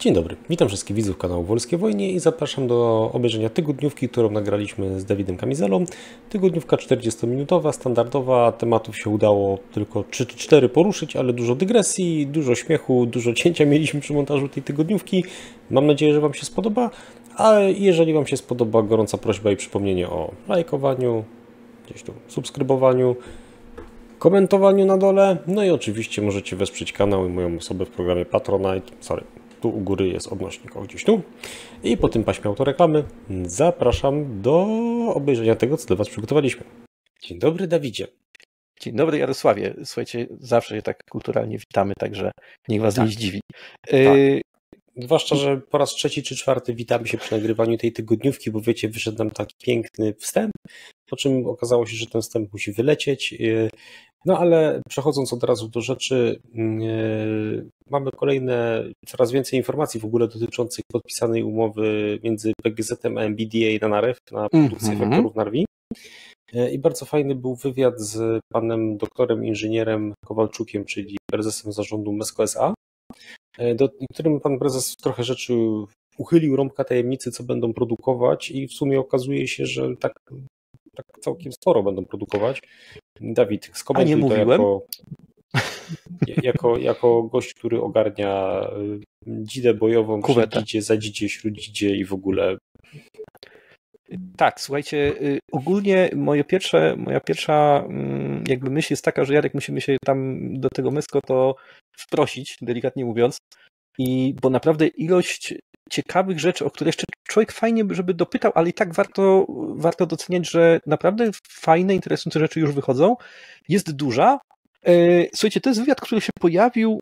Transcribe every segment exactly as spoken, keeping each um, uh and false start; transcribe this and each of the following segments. Dzień dobry, witam wszystkich widzów kanału Wolski o Wojnie i zapraszam do obejrzenia tygodniówki, którą nagraliśmy z Dawidem Kamizelą. Tygodniówka czterdziestominutowa, standardowa, tematów się udało tylko trzy czy cztery poruszyć, ale dużo dygresji, dużo śmiechu, dużo cięcia mieliśmy przy montażu tej tygodniówki. Mam nadzieję, że Wam się spodoba, a jeżeli Wam się spodoba, gorąca prośba i przypomnienie o lajkowaniu, gdzieś tu subskrybowaniu, komentowaniu na dole, no i oczywiście możecie wesprzeć kanał i moją osobę w programie Patronite, sorry. Tu u góry jest odnośnik, o gdzieś tu. I po tym paśmie autoreklamy zapraszam do obejrzenia tego, co dla Was przygotowaliśmy. Dzień dobry, Dawidzie. Dzień dobry, Jarosławie. Słuchajcie, zawsze się tak kulturalnie witamy, także niech Was tak nie zdziwi. Tak. Y Zwłaszcza, że po raz trzeci czy czwarty witamy się przy nagrywaniu tej tygodniówki, bo wiecie, wyszedł nam taki piękny wstęp, po czym okazało się, że ten wstęp musi wylecieć. No ale przechodząc od razu do rzeczy, mamy kolejne, coraz więcej informacji w ogóle dotyczących podpisanej umowy między P G Z-em a M B D A na Narew, na produkcję mm -hmm. wektorów Narwi. I bardzo fajny był wywiad z panem doktorem inżynierem Kowalczukiem, czyli prezesem zarządu MESKO S A, do którym pan prezes trochę rzeczy uchylił rąbka tajemnicy, co będą produkować i w sumie okazuje się, że tak, tak całkiem sporo będą produkować. Dawid, skomentuj to mówiłem? jako... Jako, jako gość, który ogarnia dzidę bojową, dzidzie, za dzidzie, śródzidzie i w ogóle. Tak, słuchajcie, ogólnie moje pierwsze, moja pierwsza jakby myśl jest taka, że Jarek, musimy się tam do tego MESKO to wprosić, delikatnie mówiąc, i bo naprawdę ilość ciekawych rzeczy, o które jeszcze człowiek fajnie, żeby dopytał, ale i tak warto, warto doceniać, że naprawdę fajne, interesujące rzeczy już wychodzą, jest duża. Słuchajcie, to jest wywiad, który się pojawił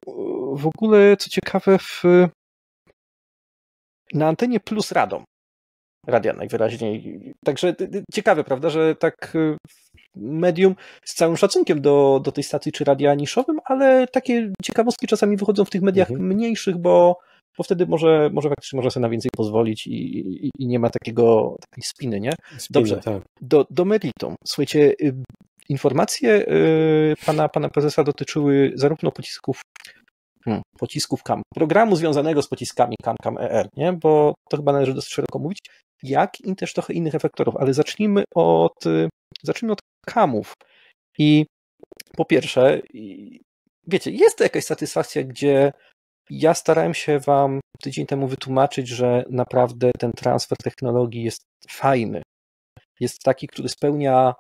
w ogóle, co ciekawe, w, na antenie Plus Radom. Radia najwyraźniej. Także ciekawe, prawda, że tak medium z całym szacunkiem do, do tej stacji czy radia niszowym, ale takie ciekawostki czasami wychodzą w tych mediach mhm. mniejszych, bo, bo wtedy może, może faktycznie można sobie na więcej pozwolić i, i, i nie ma takiego takiej spiny, nie? Spiny, dobrze, tak. do, do meritum. Słuchajcie, informacje pana, pana prezesa dotyczyły zarówno pocisków hmm, pocisków C A M, programu związanego z pociskami C A M E R, nie? Bo to chyba należy dosyć szeroko mówić, jak i też trochę innych efektorów, ale zacznijmy od, zacznijmy od kamów. I po pierwsze, wiecie, jest to jakaś satysfakcja, gdzie ja starałem się Wam tydzień temu wytłumaczyć, że naprawdę ten transfer technologii jest fajny. Jest taki, który spełnia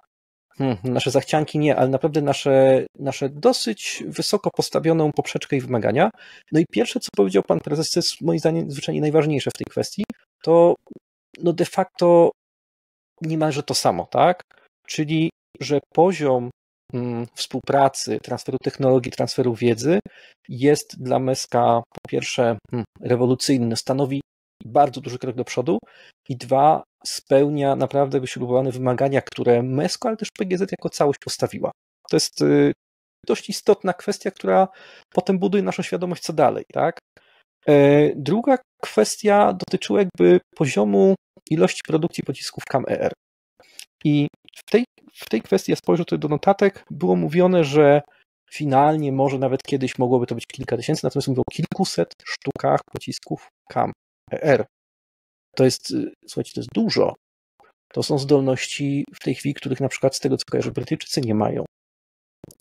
hmm, nasze zachcianki, nie, ale naprawdę nasze, nasze dosyć wysoko postawioną poprzeczkę i wymagania. No i pierwsze, co powiedział Pan Prezes, to jest moim zdaniem zwyczajnie najważniejsze w tej kwestii, to no de facto niemalże to samo, tak? Czyli, że poziom mm, współpracy, transferu technologii, transferu wiedzy jest dla MESKA po pierwsze mm, rewolucyjny, stanowi bardzo duży krok do przodu i dwa, spełnia naprawdę wyśrubowane wymagania, które MESKO, ale też P G Z jako całość postawiła. To jest y, dość istotna kwestia, która potem buduje naszą świadomość, co dalej, tak? Y, druga kwestia dotyczyła jakby poziomu ilości produkcji pocisków C A M E R. I w tej, w tej kwestii, ja spojrzę tutaj do notatek, było mówione, że finalnie może nawet kiedyś mogłoby to być kilka tysięcy, natomiast mówię o kilkuset sztukach pocisków C A M E R. To jest, słuchajcie, to jest dużo. To są zdolności w tej chwili, których na przykład z tego, co kojarzę, Brytyjczycy nie mają.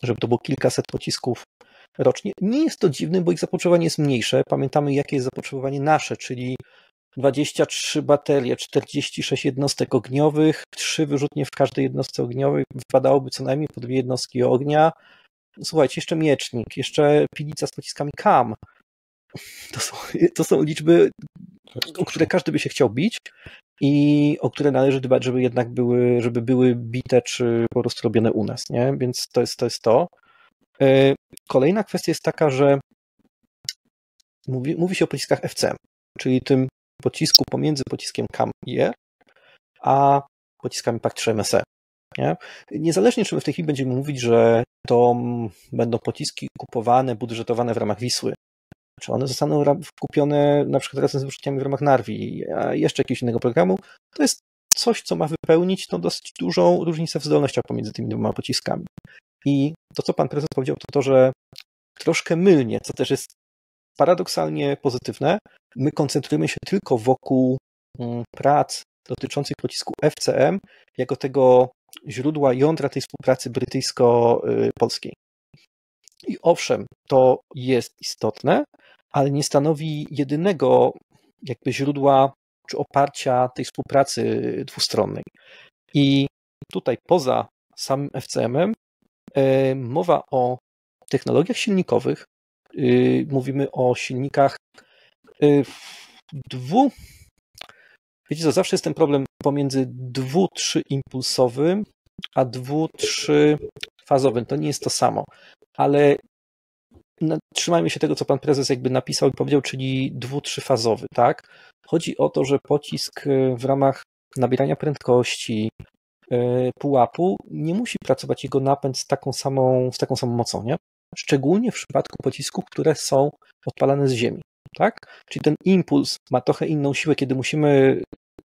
Żeby to było kilkaset pocisków rocznie. Nie jest to dziwne, bo ich zapotrzebowanie jest mniejsze. Pamiętamy, jakie jest zapotrzebowanie nasze, czyli dwadzieścia trzy baterie, czterdzieści sześć jednostek ogniowych, trzy wyrzutnie w każdej jednostce ogniowej, wypadałoby co najmniej po dwie jednostki ognia. Słuchajcie, jeszcze miecznik, jeszcze pilica z pociskami C A M. To są, to są liczby, o które każdy by się chciał bić i o które należy dbać, żeby jednak były, żeby były bite czy po prostu robione u nas, nie? Więc to jest to. Jest to. Kolejna kwestia jest taka, że mówi, mówi się o pociskach F C M, czyli tym pocisku pomiędzy pociskiem C A M I R a pociskami P A K trzy M S E. Nie? Niezależnie, czy my w tej chwili będziemy mówić, że to będą pociski kupowane, budżetowane w ramach Wisły, czy one zostaną kupione na przykład razem z wyrzutniami w ramach Narwi, a jeszcze jakiegoś innego programu, to jest coś, co ma wypełnić tą dosyć dużą różnicę w zdolnościach pomiędzy tymi dwoma pociskami. I to, co pan prezes powiedział, to to, że troszkę mylnie, co też jest paradoksalnie pozytywne, my koncentrujemy się tylko wokół prac dotyczących pocisku F C M jako tego źródła, jądra tej współpracy brytyjsko-polskiej. I owszem, to jest istotne, ale nie stanowi jedynego jakby źródła czy oparcia tej współpracy dwustronnej. I tutaj poza samym F C M-em mowa o technologiach silnikowych. Mówimy o silnikach dwu... Wiecie co, zawsze jest ten problem pomiędzy dwu-trzy impulsowym a dwu-trzy fazowym. To nie jest to samo, ale trzymajmy się tego, co pan prezes jakby napisał i powiedział, czyli dwu-trzy fazowy, tak? Chodzi o to, że pocisk w ramach nabierania prędkości, pułapu, nie musi pracować jego napęd z taką samą, z taką samą mocą, nie? Szczególnie w przypadku pocisków, które są odpalane z ziemi, tak? Czyli ten impuls ma trochę inną siłę, kiedy musimy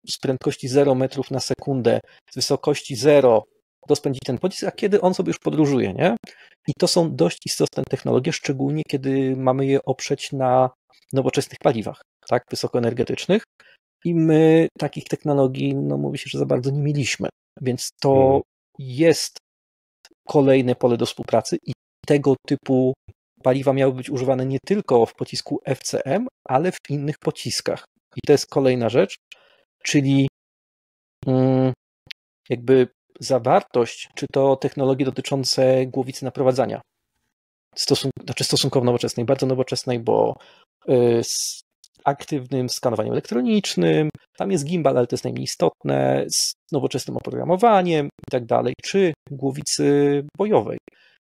z prędkości zero metrów na sekundę, z wysokości zero rozpędzić ten pocisk, a kiedy on sobie już podróżuje, nie? I to są dość istotne technologie, szczególnie kiedy mamy je oprzeć na nowoczesnych paliwach, tak? Wysokoenergetycznych. I my takich technologii, no mówi się, że za bardzo nie mieliśmy. Więc to hmm. jest kolejne pole do współpracy i tego typu paliwa miały być używane nie tylko w pocisku F C M, ale w innych pociskach. I to jest kolejna rzecz, czyli jakby zawartość, czy to technologie dotyczące głowicy naprowadzania. Stosunk znaczy stosunkowo nowoczesnej, bardzo nowoczesnej, bo yy, z aktywnym skanowaniem elektronicznym, tam jest gimbal, ale to jest najmniej istotne, z nowoczesnym oprogramowaniem i tak dalej, czy głowicy bojowej,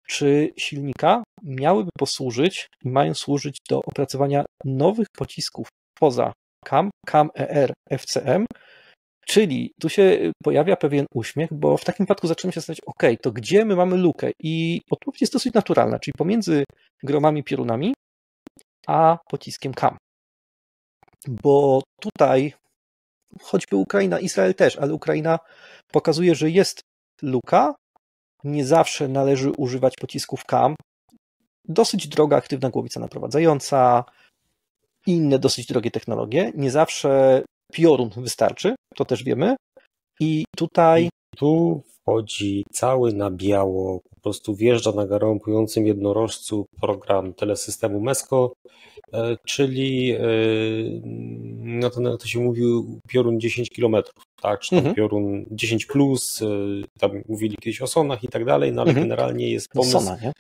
czy silnika miałyby posłużyć i mają służyć do opracowania nowych pocisków poza C A M, C A M E R, F C M, czyli tu się pojawia pewien uśmiech, bo w takim wypadku zaczynamy się zastanawiać, ok, to gdzie my mamy lukę? I odpowiedź jest dosyć naturalna, czyli pomiędzy gromami piorunami a pociskiem C A M. Bo tutaj choćby Ukraina, Izrael też, ale Ukraina pokazuje, że jest luka, nie zawsze należy używać pocisków C A M, dosyć droga aktywna głowica naprowadzająca, inne dosyć drogie technologie, nie zawsze piorun wystarczy, to też wiemy i tutaj... I tu wchodzi cały na biało, po prostu wjeżdża na garąpującym jednorożcu program telesystemu MESKO, czyli no to, to się mówił piorun dziesięć kilometrów, tak? Czy tam mhm. piorun dziesięć plus, tam mówili kiedyś o Sonach i tak dalej, no ale mhm. generalnie jest pomysł. Sona, nie?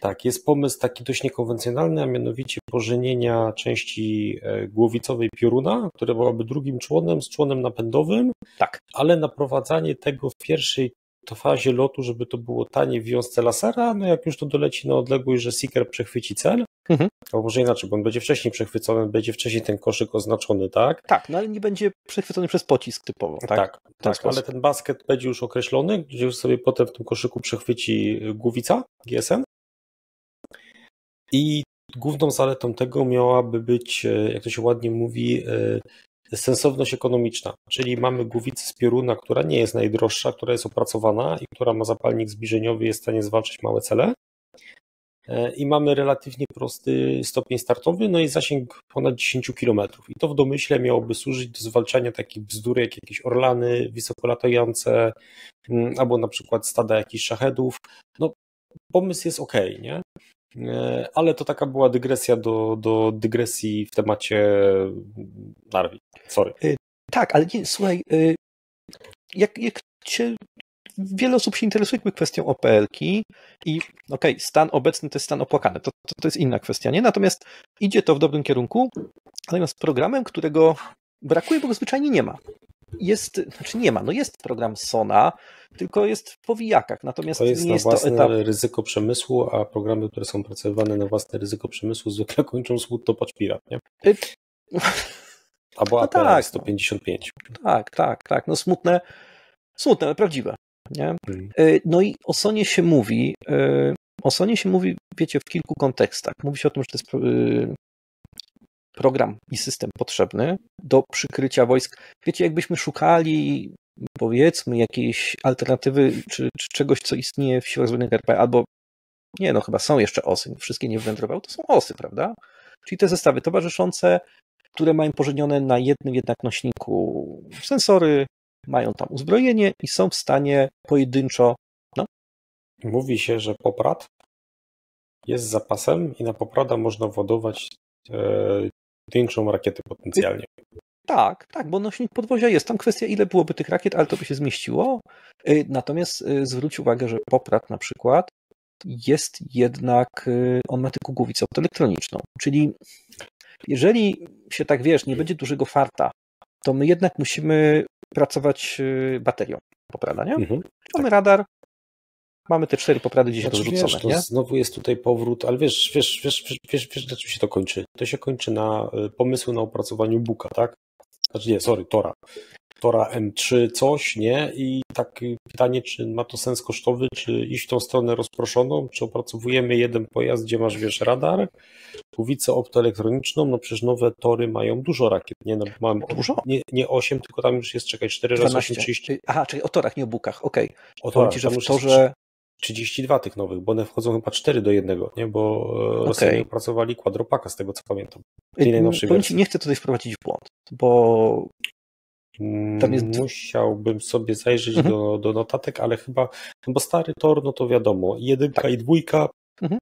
Tak, jest pomysł taki dość niekonwencjonalny, a mianowicie pożenienia części głowicowej pioruna, która byłaby drugim członem z członem napędowym, tak. ale naprowadzanie tego w pierwszej to fazie lotu, żeby to było tanie w wiązce lasera, no jak już to doleci na odległość, że Seeker przechwyci cel, mhm. albo może inaczej, bo on będzie wcześniej przechwycony, będzie wcześniej ten koszyk oznaczony, tak? Tak, no ale nie będzie przechwycony przez pocisk typowo, tak? Tak, tak, ale ten basket będzie już określony, gdzie już sobie potem w tym koszyku przechwyci głowica G S M. I główną zaletą tego miałaby być, jak to się ładnie mówi, sensowność ekonomiczna, czyli mamy głowicę z pioruna, która nie jest najdroższa, która jest opracowana i która ma zapalnik zbliżeniowy, jest w stanie zwalczyć małe cele i mamy relatywnie prosty stopień startowy, no i zasięg ponad dziesięć kilometrów i to w domyśle miałoby służyć do zwalczania takich bzdur jak jakieś orlany wysokolatające albo na przykład stada jakichś szachedów. No pomysł jest ok, nie? Ale to taka była dygresja do, do dygresji w temacie Narwi. Sorry. Tak, ale nie, słuchaj, jak, jak się, wiele osób się interesuje kwestią O P L-ki i okej, okay, stan obecny to jest stan opłakany, to, to, to jest inna kwestia, nie? Natomiast idzie to w dobrym kierunku, natomiast programem, którego brakuje, bo go zwyczajnie nie ma. Jest, znaczy nie ma, no jest program Sona, tylko jest w powijakach, natomiast to jest nie na jest własne to etap... ryzyko przemysłu, a programy, które są pracowane na własne ryzyko przemysłu zwykle kończą smutno, to patrz Pirat, nie? It... Albo no A P S tak, sto pięćdziesiąt pięć. Tak, tak, tak, no smutne, smutne, ale prawdziwe, nie? Hmm. No i o Sonie się mówi, o Sonie się mówi, wiecie, w kilku kontekstach. Mówi się o tym, że to jest... program i system potrzebny do przykrycia wojsk. Wiecie, jakbyśmy szukali, powiedzmy, jakiejś alternatywy czy, czy czegoś, co istnieje w siłach zbrojnych R P A, albo nie, no chyba są jeszcze osy, wszystkie nie wywędrowały, to są osy, prawda? Czyli te zestawy towarzyszące, które mają pożenione na jednym jednak nośniku sensory, mają tam uzbrojenie i są w stanie pojedynczo. No. Mówi się, że Poprad jest zapasem i na Poprada można ładować e, większą rakietę potencjalnie. Tak, tak, bo nośnik podwozia jest. Tam kwestia, ile byłoby tych rakiet, ale to by się zmieściło. Natomiast zwróć uwagę, że Poprad na przykład jest jednak, on ma tylko głowicę optoelektroniczną, czyli jeżeli się tak, wiesz, nie będzie dużego farta, to my jednak musimy pracować baterią Poprada, nie? Mhm, mamy tak. Radar, mamy te cztery Poprady gdzieś znaczy, rozrzucone, wiesz, to nie? Znowu jest tutaj powrót, ale wiesz, wiesz, wiesz, wiesz, wiesz, wiesz, na czym się to kończy? To się kończy na pomysłu na opracowaniu Buka, tak? Znaczy nie, sorry, Tora. Tora M trzy coś, nie? I tak pytanie, czy ma to sens kosztowy, czy iść w tą stronę rozproszoną, czy opracowujemy jeden pojazd, gdzie masz, wiesz, radar, głowicę optoelektroniczną, no przecież nowe Tory mają dużo rakiet, nie? No, mamy dużo? Nie, nie osiem, tylko tam już jest, czekaj, cztery razy osiem, trzydzieści. Aha, czyli o Torach, nie o Bukach, okej. Okay. O Torach, że w Torze... trzydzieści dwa tych nowych, bo one wchodzą chyba cztery do jednego, nie? Bo okay. Rosjanie opracowali Quadropaka, z tego co pamiętam. Ci, nie chcę tutaj wprowadzić w błąd, bo... Tam jest... Musiałbym sobie zajrzeć mhm. do, do notatek, ale chyba, bo stary Tor, no to wiadomo, jedynka tak. i dwójka, mhm.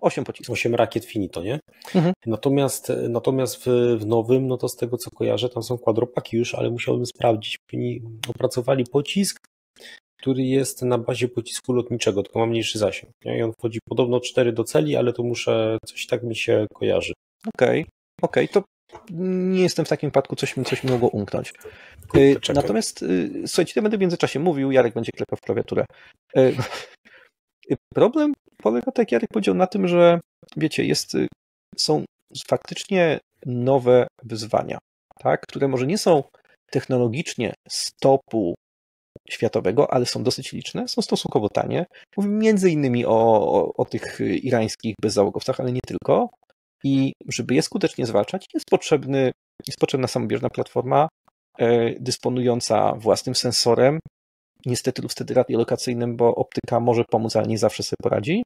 osiem pocisków. osiem rakiet finito, nie? Mhm. Natomiast, natomiast w, w nowym, no to z tego co kojarzę, tam są Quadropaki już, ale musiałbym sprawdzić. Oni opracowali pocisk, który jest na bazie pocisku lotniczego, tylko ma mniejszy zasięg. Nie? I on wchodzi podobno cztery do celi, ale to muszę, coś tak mi się kojarzy. Okej, okay. okej, okay, to nie jestem w takim przypadku, coś mi, coś mi mogło umknąć. Kurde, natomiast słuchajcie, ja będę w międzyczasie mówił, Jarek będzie klepał w klawiaturę. Problem polega, tak jak Jarek powiedział, na tym, że wiecie, jest, są faktycznie nowe wyzwania, tak, które może nie są technologicznie z topu światowego, ale są dosyć liczne, są stosunkowo tanie. Mówimy między innymi o, o, o tych irańskich bezzałogowcach, ale nie tylko. I żeby je skutecznie zwalczać, jest, potrzebny, jest potrzebna samobieżna platforma dysponująca własnym sensorem, niestety lub wtedy radiolokacyjnym, bo optyka może pomóc, ale nie zawsze sobie poradzi,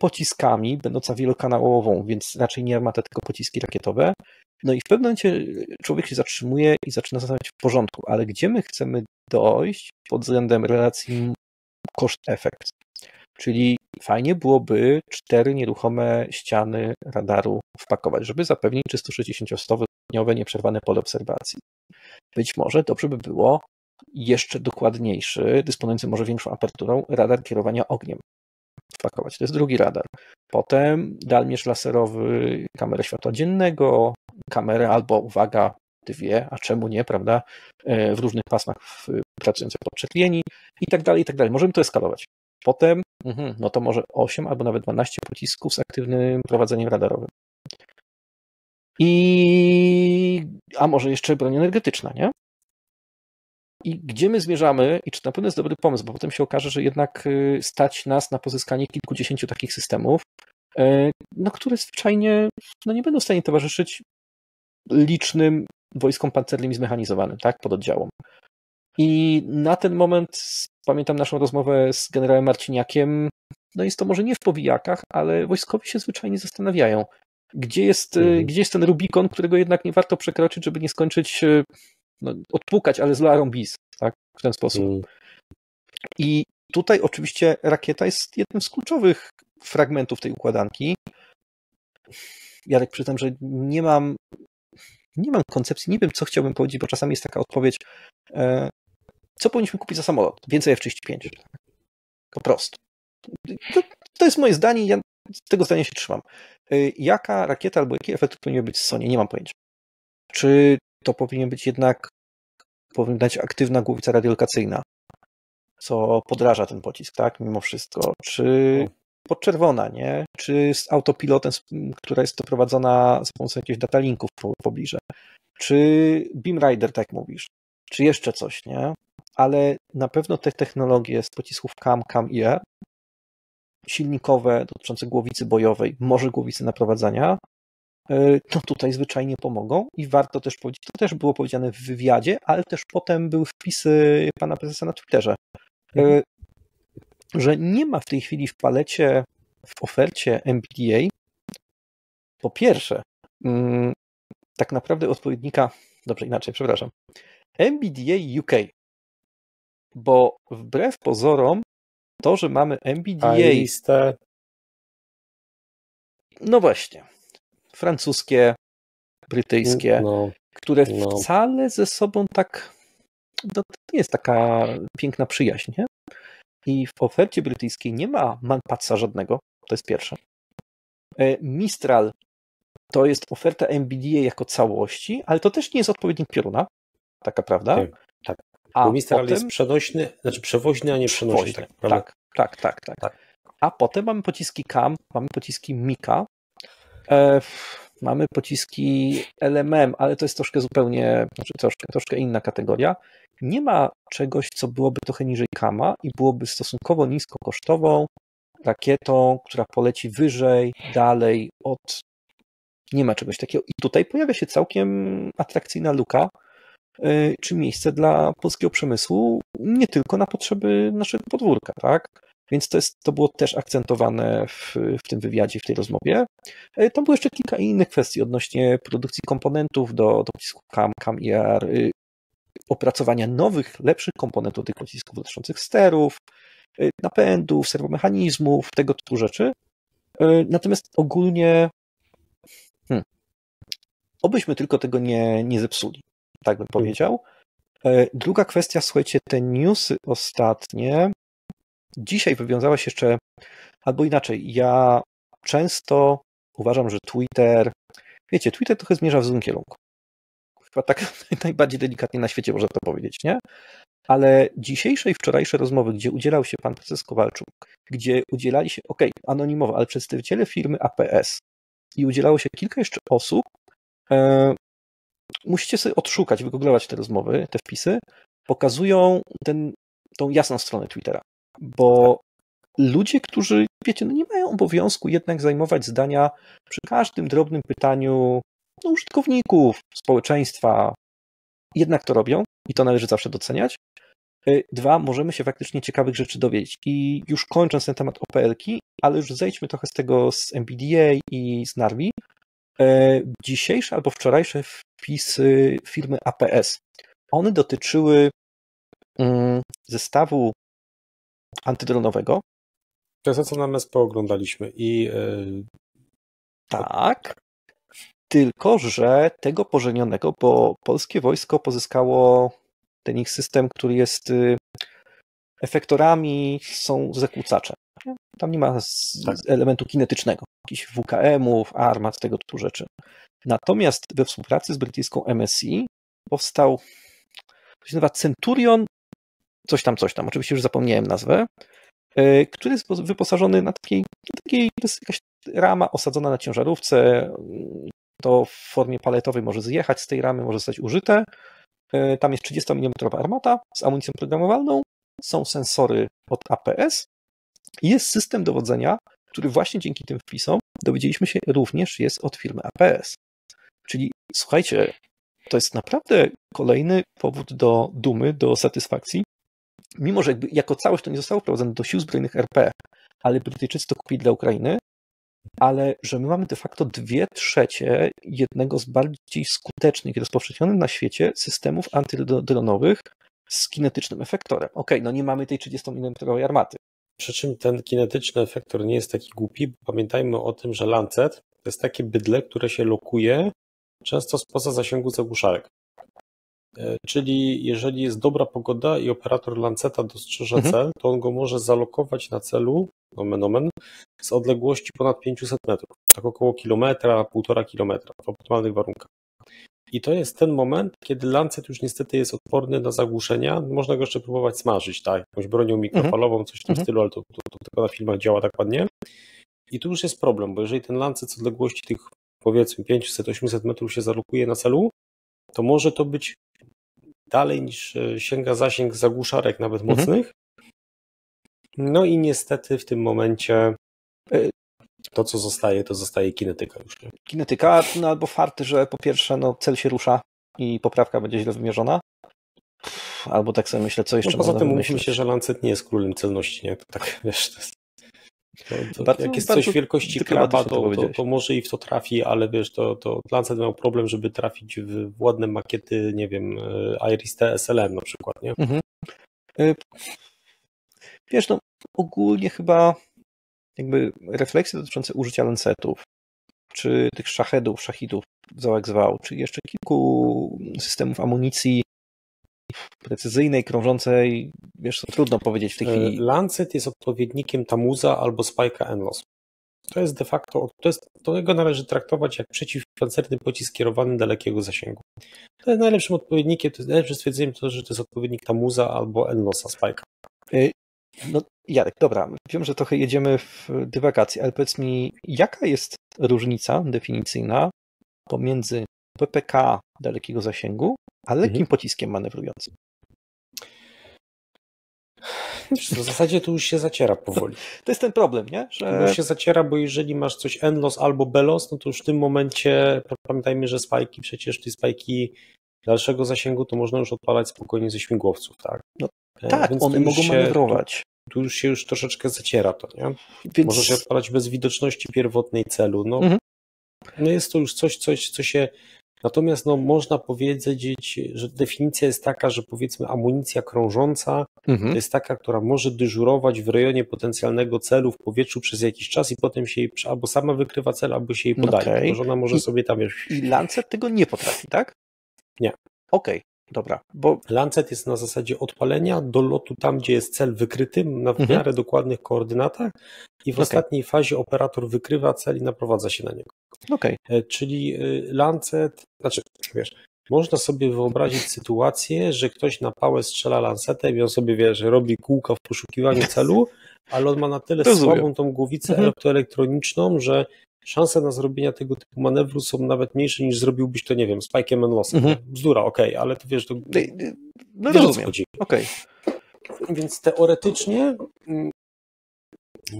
pociskami, będąca wielokanałową, więc raczej nie armata, tylko pociski rakietowe. No i w pewnym momencie człowiek się zatrzymuje i zaczyna zastanawiać w porządku, ale gdzie my chcemy dojść pod względem relacji koszt-efekt? Czyli fajnie byłoby cztery nieruchome ściany radaru wpakować, żeby zapewnić trzysta sześćdziesiąt stopniowe nieprzerwane pole obserwacji. Być może dobrze by było jeszcze dokładniejszy, dysponujący może większą aperturą, radar kierowania ogniem wpakować. To jest drugi radar. Potem dalmierz laserowy, kamerę światła dziennego, kamerę albo, uwaga, dwie, a czemu nie, prawda, w różnych pasmach pracujących podczerwieni i tak dalej, i tak dalej. Możemy to eskalować. Potem, no to może osiem albo nawet dwanaście pocisków z aktywnym prowadzeniem radarowym. I, a może jeszcze broń energetyczna, nie? I gdzie my zmierzamy i czy na pewno jest dobry pomysł, bo potem się okaże, że jednak stać nas na pozyskanie kilkudziesięciu takich systemów, no, które zwyczajnie no, nie będą w stanie towarzyszyć licznym wojskom pancernym i zmechanizowanym, tak, pod oddziałom. I na ten moment pamiętam naszą rozmowę z generałem Marciniakiem, no jest to może nie w powijakach, ale wojskowi się zwyczajnie zastanawiają, gdzie jest, mm. gdzie jest ten Rubikon, którego jednak nie warto przekroczyć, żeby nie skończyć, no, odpukać, ale z Larą bis, tak, w ten sposób. Mm. I tutaj oczywiście rakieta jest jednym z kluczowych fragmentów tej układanki. Jarek, przyznam, że nie mam nie mam koncepcji, nie wiem, co chciałbym powiedzieć, bo czasami jest taka odpowiedź, e, co powinniśmy kupić za samolot? Więcej F trzydzieści pięć. Po prostu. To, to jest moje zdanie i ja tego zdania się trzymam. E, jaka rakieta albo jaki efekt powinien być w Sonie? Nie mam pojęcia. Czy to powinien być jednak, powinna być aktywna głowica radiolokacyjna, co podraża ten pocisk, tak, mimo wszystko? Czy podczerwona, nie? Czy z autopilotem, która jest doprowadzona za pomocą jakichś datalinków pobliże? Czy Beamrider, tak mówisz? Czy jeszcze coś, nie? Ale na pewno te technologie z pocisków C A M, C A M-E R, silnikowe dotyczące głowicy bojowej, może głowicy naprowadzania, no tutaj zwyczajnie pomogą i warto też powiedzieć, to też było powiedziane w wywiadzie, ale też potem były wpisy pana prezesa na Twitterze, mhm. że nie ma w tej chwili w palecie, w ofercie M B D A po pierwsze tak naprawdę odpowiednika, dobrze inaczej, przepraszam, M B D A U K, bo wbrew pozorom to, że mamy M B D A... listę. No właśnie. Francuskie, brytyjskie, no, które no. wcale ze sobą tak... No, to nie jest taka piękna przyjaźń, nie? I w ofercie brytyjskiej nie ma Manpatsa żadnego, to jest pierwsze. Mistral to jest oferta M B D A jako całości, ale to też nie jest odpowiednik Pioruna, taka prawda? Okay. Tak. A bo Mistral potem... jest przenośny, znaczy przewoźny, a nie przenośny. Tak, tak, tak, tak, tak, tak. A potem mamy pociski C A M, mamy pociski Mika, e, mamy pociski L M M, ale to jest troszkę zupełnie, znaczy troszkę, troszkę inna kategoria. Nie ma czegoś, co byłoby trochę niżej C A M-a i byłoby stosunkowo niskokosztową rakietą, która poleci wyżej, dalej od... Nie ma czegoś takiego. I tutaj pojawia się całkiem atrakcyjna luka, yy, czy miejsce dla polskiego przemysłu, nie tylko na potrzeby naszego podwórka, tak? Więc to, jest, to było też akcentowane w, w tym wywiadzie, w tej rozmowie. Yy, tam było jeszcze kilka innych kwestii odnośnie produkcji komponentów do pocisków C A M, C A M-E R, yy, opracowania nowych, lepszych komponentów tych pocisków dotyczących sterów, yy, napędów, serwomechanizmów, tego typu rzeczy. Yy, natomiast ogólnie Hmm. obyśmy tylko tego nie, nie zepsuli, tak bym powiedział. Druga kwestia, słuchajcie, te newsy ostatnie dzisiaj wywiązała się jeszcze, albo inaczej, ja często uważam, że Twitter, wiecie, Twitter trochę zmierza w złym kierunku. Chyba tak najbardziej delikatnie na świecie można to powiedzieć, nie? Ale dzisiejsze i wczorajsze rozmowy, gdzie udzielał się pan prezes Kowalczuk, gdzie udzielali się, okej, okay, anonimowo, ale przedstawiciele firmy A P S, i udzielało się kilka jeszcze osób. E, musicie sobie odszukać, wygooglować te rozmowy, te wpisy. Pokazują ten, tą jasną stronę Twittera, bo ludzie, którzy, wiecie, no nie mają obowiązku jednak zajmować zdania przy każdym drobnym pytaniu no, użytkowników, społeczeństwa, jednak to robią i to należy zawsze doceniać. E, dwa, możemy się faktycznie ciekawych rzeczy dowiedzieć. I już kończąc ten temat O P L-ki, ale już zejdźmy trochę z tego z M B D A i z Narwi. Dzisiejsze albo wczorajsze wpisy firmy A P S, one dotyczyły zestawu antydronowego. To jest to, co na M S P oglądaliśmy. I tak, tylko że tego pożenionego, bo polskie wojsko pozyskało ten ich system, który jest efektorami, są zakłócacze. Tam nie ma z, tak. z elementu kinetycznego, jakichś W K M-ów, armat, tego typu rzeczy. Natomiast we współpracy z brytyjską M S I powstał, to się nazywa Centurion, coś tam, coś tam, oczywiście już zapomniałem nazwę, yy, który jest wyposażony na takiej, takiej, to jest jakaś rama osadzona na ciężarówce, to w formie paletowej może zjechać z tej ramy, może zostać użyte. Yy, tam jest trzydziestomilimmetrowa armata z amunicją programowalną, są sensory od A P S, jest system dowodzenia, który właśnie dzięki tym wpisom dowiedzieliśmy się również jest od firmy A P S. Czyli słuchajcie, to jest naprawdę kolejny powód do dumy, do satysfakcji, mimo że jakby jako całość to nie zostało wprowadzone do sił zbrojnych R P, ale Brytyjczycy to kupili dla Ukrainy, ale że my mamy de facto dwie trzecie jednego z bardziej skutecznych i rozpowszechnionych na świecie systemów antydronowych z kinetycznym efektorem. Okej, okay, no nie mamy tej trzydziestomilimmetrowej armaty. Przy czym ten kinetyczny efektor nie jest taki głupi, bo pamiętajmy o tym, że Lancet to jest takie bydle, które się lokuje często spoza zasięgu zagłuszarek. Czyli jeżeli jest dobra pogoda i operator Lanceta dostrzeże mhm. cel, to on go może zalokować na celu, nomen omen, z odległości ponad pięćset metrów, tak około kilometra, półtora kilometra w optymalnych warunkach. I to jest ten moment, kiedy Lancet już niestety jest odporny na zagłuszenia. Można go jeszcze próbować smażyć, tak? Jakąś bronią mikrofalową, coś w tym mm-hmm. stylu, ale to, to, to tylko na filmach działa tak ładnie. I tu już jest problem, bo jeżeli ten Lancet z odległości tych powiedzmy pięćset osiemset metrów się zalokuje na celu, to może to być dalej niż sięga zasięg zagłuszarek nawet mm-hmm. mocnych. No i niestety w tym momencie... To, co zostaje, to zostaje kinetyka już. Nie? Kinetyka, no albo farty, że po pierwsze no, cel się rusza i poprawka będzie źle wymierzona. Albo tak sobie myślę, co jeszcze no, można poza tym wymyśleć. Musimy się, że Lancet nie jest królem celności, nie? To tak, wiesz, to jest... To, to jak jest coś wielkości kraba, to, to, to może i w to trafi, ale wiesz, to, to Lancet miał problem, żeby trafić w ładne makiety, nie wiem, Iris T S L M na przykład, nie? Mhm. Wiesz, no ogólnie chyba jakby refleksje dotyczące użycia Lancetów, czy tych szachedów, szachidów, załek zwał, czy jeszcze kilku systemów amunicji precyzyjnej, krążącej, wiesz, to trudno powiedzieć w tej chwili. Lancet jest odpowiednikiem TAMUSa albo Spike'a N L O S. To jest de facto, to jest, do tego należy traktować jak przeciwpancerny pocisk kierowany dalekiego zasięgu. To jest najlepszym odpowiednikiem, to jest najlepszym stwierdzeniem to, że to jest odpowiednik TAMUSa albo N L O S-a Spike'a. No Jarek, dobra, wiem, że trochę jedziemy w dywagację, ale powiedz mi, jaka jest różnica definicyjna pomiędzy P P K dalekiego zasięgu a lekkim mhm. pociskiem manewrującym? W zasadzie to już się zaciera powoli. To jest ten problem, nie? Że... To już się zaciera, bo jeżeli masz coś N L O S albo B L O S, no to już w tym momencie pamiętajmy, że spajki, przecież te spajki dalszego zasięgu to można już odpalać spokojnie ze śmigłowców, tak? No, tak, więc one mogą się, manewrować. Tu, tu już się już troszeczkę zaciera to, nie? Więc... Możesz je odpalać bez widoczności pierwotnej celu. No, mhm. no jest to już coś, coś, co się... Natomiast no, można powiedzieć, że definicja jest taka, że powiedzmy amunicja krążąca mhm. to jest taka, która może dyżurować w rejonie potencjalnego celu w powietrzu przez jakiś czas i potem się jej albo sama wykrywa cel, albo się jej podaje. Okay. Tylko, że ona może I, sobie tam już... I Lancet tego nie potrafi, tak? Nie. Okej, okay, dobra. Bo Lancet jest na zasadzie odpalenia do lotu tam, gdzie jest cel wykryty na w miarę mhm. dokładnych koordynatach i w okay. ostatniej fazie operator wykrywa cel i naprowadza się na niego. Okay. Czyli Lancet, znaczy wiesz, można sobie wyobrazić sytuację, że ktoś na pałę strzela Lancetem i on sobie, wiesz, robi kółka w poszukiwaniu celu, ale on ma na tyle to słabą zubie. tą głowicę mhm. elektroniczną, że szanse na zrobienia tego typu manewru są nawet mniejsze niż zrobiłbyś to, nie wiem, Spike'em N L O S-em. Mhm. Bzdura, okej, okay, ale to wiesz, to no wiesz, rozumiem. Okej. Okay. Więc teoretycznie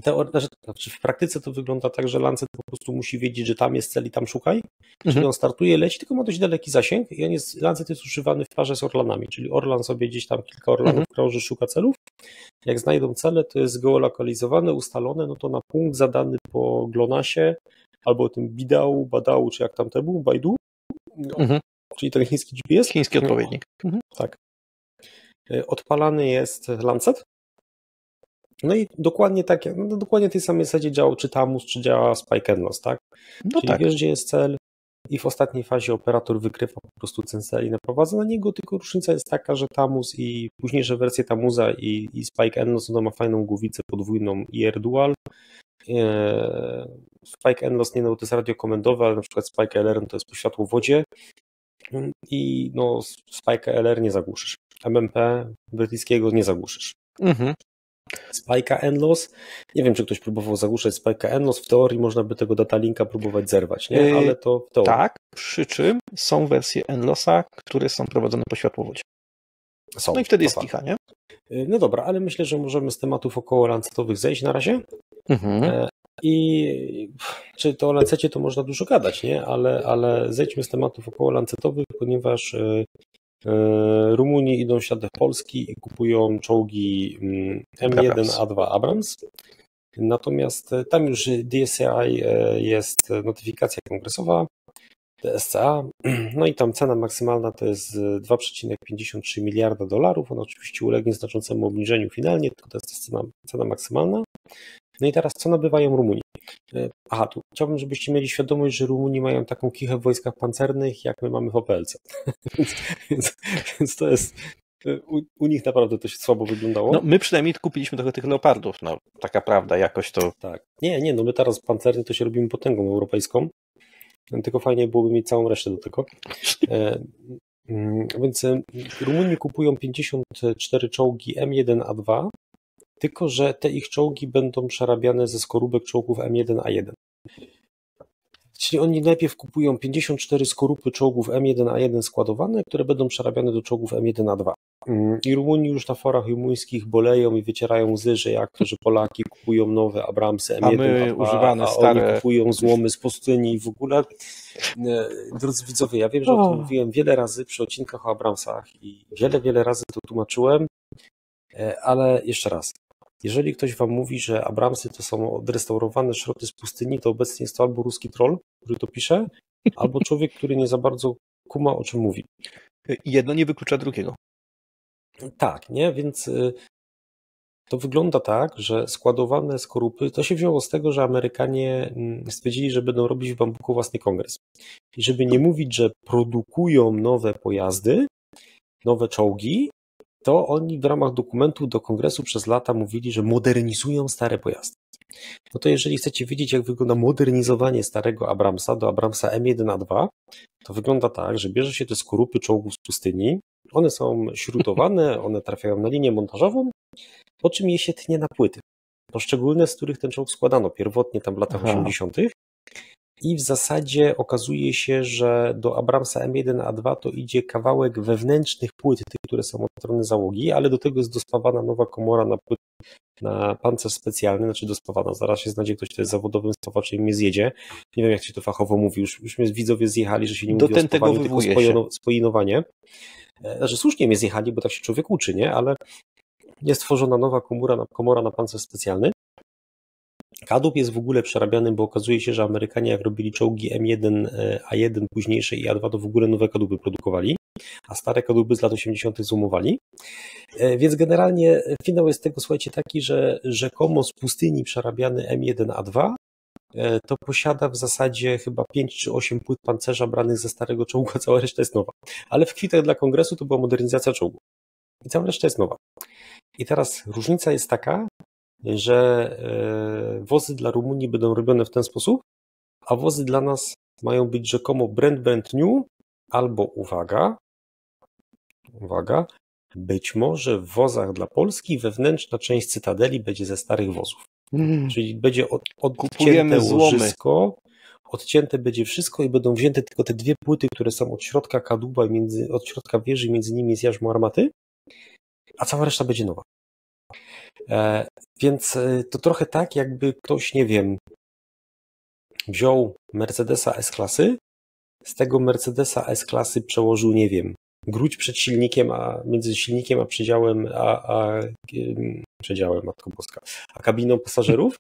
Teore... Znaczy, w praktyce to wygląda tak, że Lancet po prostu musi wiedzieć, że tam jest cel i tam szukaj, mhm. czyli on startuje, leci, tylko ma dość daleki zasięg i on jest, Lancet jest używany w parze z Orlanami, czyli Orlan sobie gdzieś tam kilka Orlanów mhm. krąży, szuka celów, jak znajdą cele, to jest geolokalizowane, ustalone, no to na punkt zadany po GLONASSie albo tym bidału, badału, czy jak tam to był, bajdu, no, mhm. czyli ten chiński G P S. Chiński odpowiednik. Mhm. Tak. Odpalany jest Lancet. No i dokładnie tak, no dokładnie tej samej zasadzie działał czy TAMUS, czy działa Spike N L O S, tak? No Czyli tak. wiesz, gdzie jest cel i w ostatniej fazie operator wykrywa po prostu ten cel i naprowadza na niego, tylko różnica jest taka, że TAMUS i późniejsze wersje TAMUSa i, i Spike N L O S, ona ma fajną głowicę podwójną I R Dual. Eee, Spike N L O S nie no, to jest radiokomendowe, ale na przykład Spike L R to jest po światłowodzie i no Spike L R nie zagłuszysz. M M P brytyjskiego nie zagłuszysz. Mhm. Spike'a N L O S. Nie wiem, czy ktoś próbował zagłuszać Spike'a N L O S. W teorii można by tego datalinka próbować zerwać, nie? Ale to w teorii. Tak, przy czym są wersje N L O S-a, które są prowadzone po światłowodzie. Są. No i wtedy jest kicha, nie? No dobra, ale myślę, że możemy z tematów około lancetowych zejść na razie. Mhm. I czy to o lancecie to można dużo gadać, nie? Ale, ale zejdźmy z tematów około lancetowych, ponieważ Rumuni idą w ślad Polski i kupują czołgi M jeden A dwa Abrams. Natomiast tam już D S A I jest notyfikacja kongresowa, D S C A, no i tam cena maksymalna to jest dwa przecinek pięćdziesiąt trzy miliarda dolarów. Ona oczywiście ulegnie znaczącemu obniżeniu finalnie, tylko to jest cena, cena maksymalna. No i teraz co nabywają Rumuni? Aha, tu chciałbym, żebyście mieli świadomość, że Rumuni mają taką kichę w wojskach pancernych, jak my mamy w O P L-ce. więc, więc, więc to jest... U, u nich naprawdę to się słabo wyglądało. No, my przynajmniej kupiliśmy trochę tych leopardów. No, taka prawda, jakoś to... Tak. Nie, nie, no my teraz pancerny to się robimy potęgą europejską. Tylko fajnie byłoby mieć całą resztę do tego. E, więc Rumuni kupują pięćdziesiąt cztery czołgi M jeden A dwa. Tylko że te ich czołgi będą przerabiane ze skorupek czołgów M jeden A jeden. Czyli oni najpierw kupują pięćdziesiąt cztery skorupy czołgów M jeden A jeden składowane, które będą przerabiane do czołgów M jeden A dwa. I Rumuni już na forach rumuńskich boleją i wycierają łzy, że jak to, że Polaki kupują nowe Abramsy M jeden A dwa, a oni kupują złomy z pustyni i w ogóle. Drodzy widzowie, ja wiem, że o tym mówiłem wiele razy przy odcinkach o Abramsach i wiele, wiele razy to tłumaczyłem, ale jeszcze raz. Jeżeli ktoś wam mówi, że Abramsy to są odrestaurowane szroty z pustyni, to obecnie jest to albo ruski troll, który to pisze, albo człowiek, który nie za bardzo kuma, o czym mówi. Jedno nie wyklucza drugiego. Tak, nie? Więc to wygląda tak, że składowane skorupy, to się wzięło z tego, że Amerykanie stwierdzili, że będą robić w bambuku własny kongres. I żeby nie mówić, że produkują nowe pojazdy, nowe czołgi, to oni w ramach dokumentów do kongresu przez lata mówili, że modernizują stare pojazdy. No to jeżeli chcecie wiedzieć, jak wygląda modernizowanie starego Abramsa do Abramsa M jeden A dwa, to wygląda tak, że bierze się te skorupy czołgów z pustyni, one są śrutowane, one trafiają na linię montażową, po czym je się tnie na płyty, poszczególne, z których ten czołg składano pierwotnie tam w latach osiemdziesiątych. I w zasadzie okazuje się, że do Abramsa M jeden A dwa to idzie kawałek wewnętrznych płyt, tych, które są od strony załogi, ale do tego jest dospawana nowa komora na płyt, na pancerz specjalny, znaczy dospawana. Zaraz się znajdzie ktoś, kto jest zawodowym spawaczem i mnie zjedzie. Nie wiem, jak się to fachowo mówi, już, już mnie widzowie zjechali, że się nie do mówi o spawaniu, tylko spojino, spojinowanie. Znaczy słusznie mnie zjechali, bo tak się człowiek uczy, nie? Ale jest tworzona nowa komora, komora na pancerz specjalny. Kadłub jest w ogóle przerabiany, bo okazuje się, że Amerykanie, jak robili czołgi M jeden A jeden, późniejsze i A dwa, to w ogóle nowe kadłuby produkowali, a stare kadłuby z lat osiemdziesiątych zumowali. Więc generalnie finał jest tego, słuchajcie, taki, że rzekomo z pustyni przerabiany M jeden A dwa to posiada w zasadzie chyba pięć czy osiem płyt pancerza branych ze starego czołgu, a cała reszta jest nowa. Ale w kwitach dla kongresu to była modernizacja czołgu i cała reszta jest nowa. I teraz różnica jest taka, że wozy dla Rumunii będą robione w ten sposób, a wozy dla nas mają być rzekomo brand, brand new, albo uwaga, uwaga, być może w wozach dla Polski wewnętrzna część cytadeli będzie ze starych wozów. Mm. Czyli będzie od, odcięte łożysko, odcięte będzie wszystko i będą wzięte tylko te dwie płyty, które są od środka kadłuba, między, od środka wieży, między nimi jest jarzmo armaty, a cała reszta będzie nowa. Więc to trochę tak, jakby ktoś, nie wiem, wziął Mercedesa S-klasy, z tego Mercedesa S-klasy przełożył, nie wiem, gruć przed silnikiem, a między silnikiem a przedziałem, a, a przedziałem, Matko Boska, a kabiną pasażerów.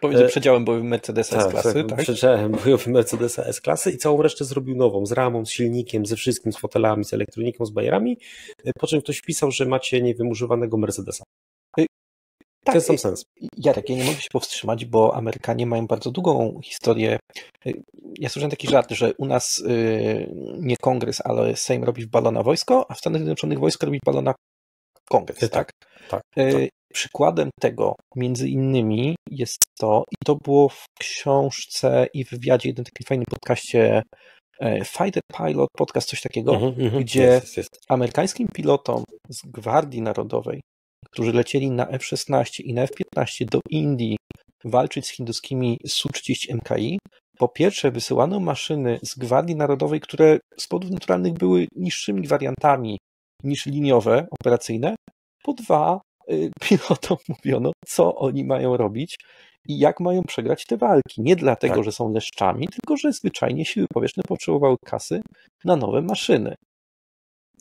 Pomiędzy przedziałem bojowym Mercedesa tak, S-klasy, tak? Przedziałem bojowym Mercedesa S-klasy i całą resztę zrobił nową, z ramą, z silnikiem, ze wszystkim, z fotelami, z elektroniką, z bajerami, po czym ktoś wpisał, że macie, nie wiem, używanego Mercedesa. Tak, ten sam sens. Jarek, ja nie mogę się powstrzymać, bo Amerykanie mają bardzo długą historię. Ja słyszałem taki żart, że u nas nie kongres, ale Sejm robi w balona wojsko, a w Stanach Zjednoczonych wojsko robi w balona kongres, tak? Tak, tak, tak. Przykładem tego między innymi jest to, i to było w książce i w wywiadzie, jednym takim fajnym podcaście Fighter Pilot, podcast, coś takiego, mm-hmm, gdzie jest, jest. amerykańskim pilotom z Gwardii Narodowej, którzy lecieli na F szesnaście i na F piętnaście do Indii walczyć z hinduskimi Su trzydzieści M K I, po pierwsze wysyłano maszyny z Gwardii Narodowej, które z powodów naturalnych były niższymi wariantami niż liniowe, operacyjne, po dwa pilotom mówiono, co oni mają robić i jak mają przegrać te walki. Nie dlatego, tak. że są leszczami, tylko że zwyczajnie siły powietrzne potrzebowały kasy na nowe maszyny.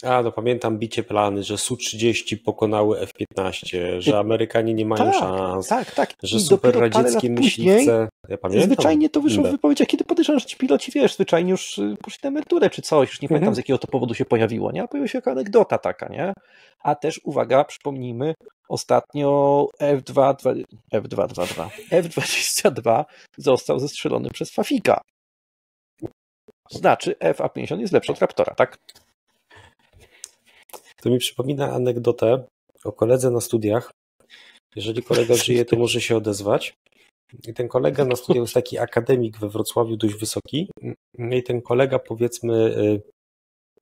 A, no pamiętam bicie plany, że Su trzydzieści pokonały F piętnaście, że Amerykanie nie mają tak, szans, tak, tak. że I super radzieckie myśliwce... Ja pamiętam. Zwyczajnie to wyszło w wypowiedziach, kiedy podejrzewam, że ci piloci, wiesz, zwyczajnie już poszli na emeryturę czy coś, już nie pamiętam mhm. z jakiego to powodu się pojawiło, nie? Ale pojawiła się jaka anegdota taka, nie? A też, uwaga, przypomnijmy, ostatnio F dwa dwa dwa F dwa dwa dwa F dwadzieścia dwa został zestrzelony przez Fafika. Znaczy F A pięćdziesiąt jest lepszy od Raptora, tak? To mi przypomina anegdotę o koledze na studiach. Jeżeli kolega żyje, to może się odezwać. I ten kolega na studiach jest taki akademik we Wrocławiu, dość wysoki. I ten kolega, powiedzmy,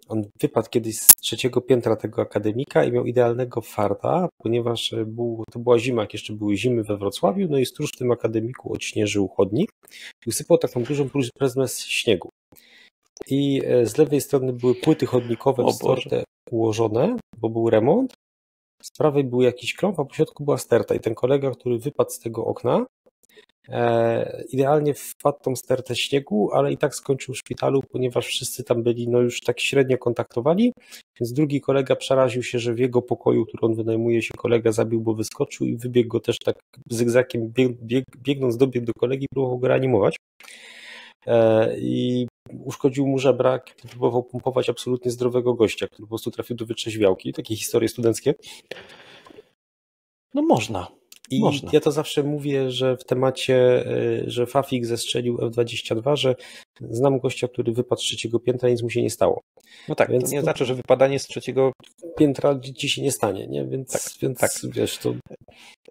on wypadł kiedyś z trzeciego piętra tego akademika i miał idealnego farta, ponieważ był, to była zima, jak jeszcze były zimy we Wrocławiu, no i stróż w tym akademiku odśnieżył chodnik i usypał taką dużą pryzmę z śniegu. I z lewej strony były płyty chodnikowe w stertę ułożone, bo był remont, z prawej był jakiś klomp, a po środku była sterta i ten kolega, który wypadł z tego okna, E, idealnie wpadł tą stertę śniegu, ale i tak skończył w szpitalu, ponieważ wszyscy tam byli no już tak średnio kontaktowani, więc drugi kolega przeraził się, że w jego pokoju, który on wynajmuje, się kolega zabił, bo wyskoczył i wybiegł go też tak zygzakiem, bieg, bieg, biegnąc dobiegł do kolegi, próbował go reanimować. E, I uszkodził mu żebrak, próbował pompować absolutnie zdrowego gościa, który po prostu trafił do wytrzeźwiałki. Takie historie studenckie. No można. I Można. ja to zawsze mówię, że w temacie, że Fafik zestrzelił F dwadzieścia dwa, że znam gościa, który wypadł z trzeciego piętra, nic mu się nie stało. No tak, więc to nie to... znaczy, że wypadanie z trzeciego piętra ci się nie stanie, nie? Więc, tak, więc tak. wiesz, to...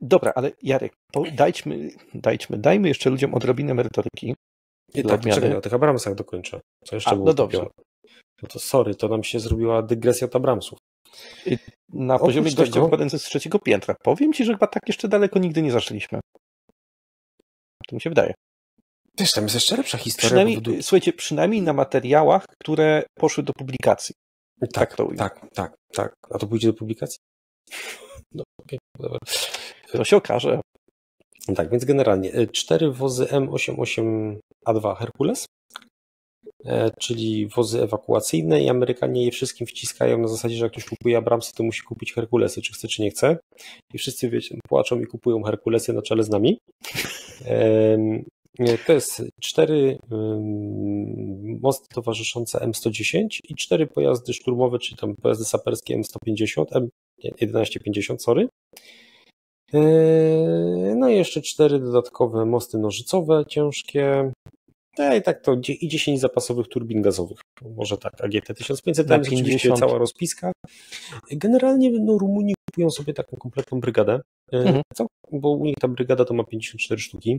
Dobra, ale Jarek, dajmy, dajmy, dajmy jeszcze ludziom odrobinę merytoryki. I tak, czekaj, o tych Abramsach dokończę. Co jeszcze A, było no dobrze. No to sorry, to nam się zrobiła dygresja od Abramsów. Na Oprócz poziomie gościa wypadającego z trzeciego piętra. Powiem ci, że chyba tak jeszcze daleko nigdy nie zaszliśmy. To mi się wydaje. Też tam jest jeszcze lepsza historia. Przynajmniej, słuchajcie, przynajmniej na materiałach, które poszły do publikacji. Tak, tak, to tak, tak, tak. A to pójdzie do publikacji? No, okay, dobra. To się okaże. Tak, więc generalnie cztery wozy M osiemdziesiąt osiem A dwa Herkules, czyli wozy ewakuacyjne, i Amerykanie je wszystkim wciskają na zasadzie, że jak ktoś kupuje Abramsy, to musi kupić Herkulesy, czy chce, czy nie chce. I wszyscy, wiecie, płaczą i kupują Herkulesy na czele z nami. To jest cztery mosty towarzyszące M sto dziesięć i cztery pojazdy szturmowe, czyli tam pojazdy saperskie M sto pięćdziesiąt, M tysiąc sto pięćdziesiąt, sorry. No i jeszcze cztery dodatkowe mosty nożycowe ciężkie. No i tak to i dziesięć zapasowych turbin gazowych. Może tak, A G T tysiąc pięćset, tam jest oczywiście cała rozpiska. Generalnie no, Rumuni kupują sobie taką kompletną brygadę, mhm. bo u nich ta brygada to ma pięćdziesiąt cztery sztuki.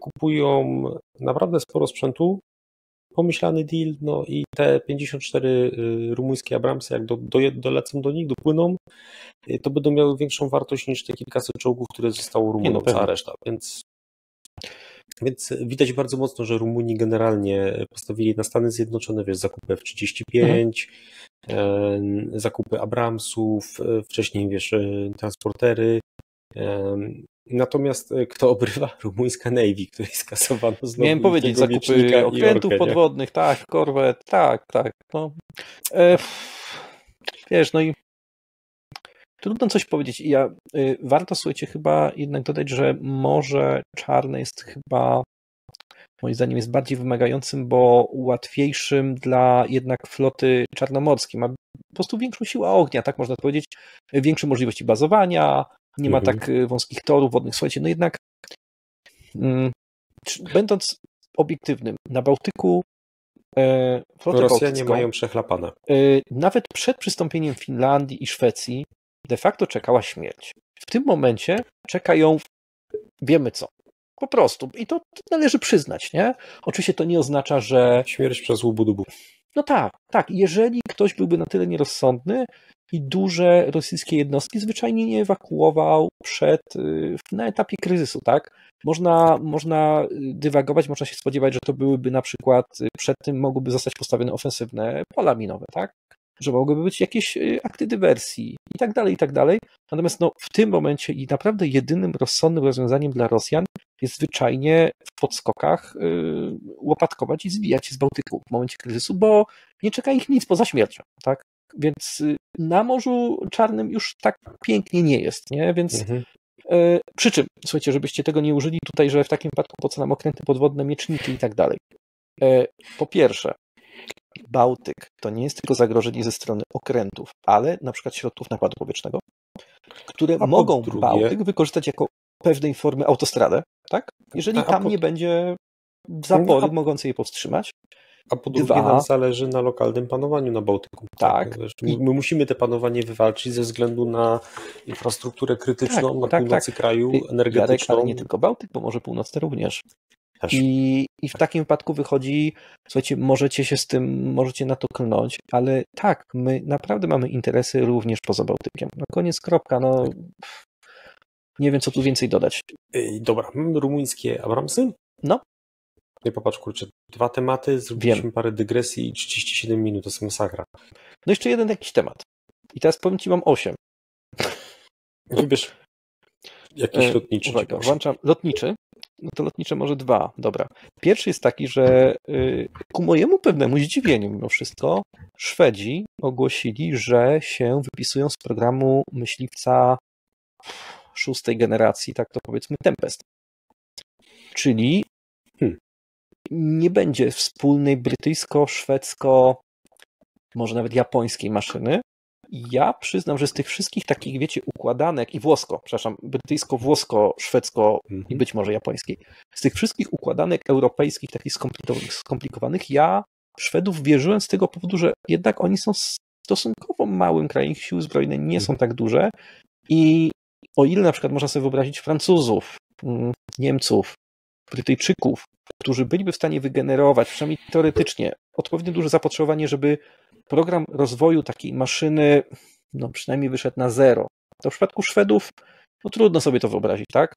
Kupują naprawdę sporo sprzętu, pomyślany deal, no i te pięćdziesiąt cztery rumuńskie Abramsy, jak do, do, dolecą do nich, dopłyną, to będą miały większą wartość niż te kilkaset czołgów, które zostało Rumunom, cała reszta, więc... Więc widać bardzo mocno, że Rumuni generalnie postawili na Stany Zjednoczone, wiesz, zakupy F trzydzieści pięć, mhm. e, zakupy Abramsów, wcześniej, wiesz, transportery. E, natomiast kto obrywa? Rumuńska Navy, której skasowano znowu. Miałem powiedzieć, zakupy okrętów podwodnych, tak, korwet, tak, tak. No. E, wiesz, no i trudno coś powiedzieć. Ja, y, warto, słuchajcie, chyba jednak dodać, że Morze Czarne jest chyba, moim zdaniem, jest bardziej wymagającym, bo łatwiejszym dla jednak floty czarnomorskiej. Ma po prostu większą siłę ognia, tak można powiedzieć, większe możliwości bazowania, nie ma mhm. tak wąskich torów wodnych. Słuchajcie, no jednak mm, będąc obiektywnym, na Bałtyku e, flotę Rosjanie mają przechlapane. E, nawet przed przystąpieniem Finlandii i Szwecji de facto czekała śmierć. W tym momencie czeka ją wiemy co. Po prostu. I to należy przyznać, nie? Oczywiście to nie oznacza, że... Śmierć przez łubu-dubu. No tak, tak. Jeżeli ktoś byłby na tyle nierozsądny i duże rosyjskie jednostki zwyczajnie nie ewakuował przed, na etapie kryzysu, tak? Można, można dywagować, można się spodziewać, że to byłyby na przykład, przed tym mogłyby zostać postawione ofensywne pola minowe, tak? Że mogłyby być jakieś akty dywersji i tak dalej, i tak dalej. Natomiast no, w tym momencie i naprawdę jedynym rozsądnym rozwiązaniem dla Rosjan jest zwyczajnie w podskokach yy, łopatkować i zwijać się z Bałtyku w momencie kryzysu, bo nie czeka ich nic poza śmiercią, tak? Więc yy, na Morzu Czarnym już tak pięknie nie jest, nie? Więc mhm. yy, przy czym, słuchajcie, żebyście tego nie użyli tutaj, że w takim wypadku po co nam okręty podwodne, mieczniki i tak dalej. Yy, po pierwsze, Bałtyk to nie jest tylko zagrożenie ze strony okrętów, ale na przykład środków napadu powietrznego, które mogą drugie... Bałtyk wykorzystać jako pewnej formy autostradę, tak? Jeżeli a, a tam po... nie będzie zapory a... mogące je powstrzymać. A po drugie Dwa... nam zależy na lokalnym panowaniu na Bałtyku. Tak. tak. My, my musimy te panowanie wywalczyć ze względu na infrastrukturę krytyczną tak, na tak, północy tak. kraju, energetyczną. Ale nie tylko Bałtyk, bo Morze Północne również. I, I w takim wypadku wychodzi, słuchajcie, możecie się z tym, możecie na to klnąć, ale tak, my naprawdę mamy interesy również poza Bałtykiem. No koniec, kropka, no pff, nie wiem, co tu więcej dodać. Ej, dobra, mamy rumuńskie Abramsy? No. Nie, popatrz, kurczę, dwa tematy, zrobiliśmy wiem. parę dygresji i trzydzieści siedem minut, to jest masakra. No jeszcze jeden jakiś temat. I teraz powiem ci, mam osiem. Wybierz jakiś lotniczy. Uwaga, włączam lotniczy. no to lotnicze może dwa, dobra. Pierwszy jest taki, że ku mojemu pewnemu zdziwieniu mimo wszystko Szwedzi ogłosili, że się wypisują z programu myśliwca szóstej generacji, tak to powiedzmy Tempest. Czyli hmm, nie będzie wspólnej brytyjsko-szwedzko, może nawet japońskiej maszyny. Ja przyznam, że z tych wszystkich takich, wiecie, układanek i włosko, przepraszam, brytyjsko, włosko, szwedzko i być może japońskiej, z tych wszystkich układanek europejskich, takich skomplikowanych, ja Szwedów wierzyłem z tego powodu, że jednak oni są stosunkowo małym krajem, ich siły zbrojne nie są tak duże i o ile na przykład można sobie wyobrazić Francuzów, Niemców, Brytyjczyków, którzy byliby w stanie wygenerować, przynajmniej teoretycznie, odpowiednio duże zapotrzebowanie, żeby program rozwoju takiej maszyny no przynajmniej wyszedł na zero. To w przypadku Szwedów no trudno sobie to wyobrazić, tak?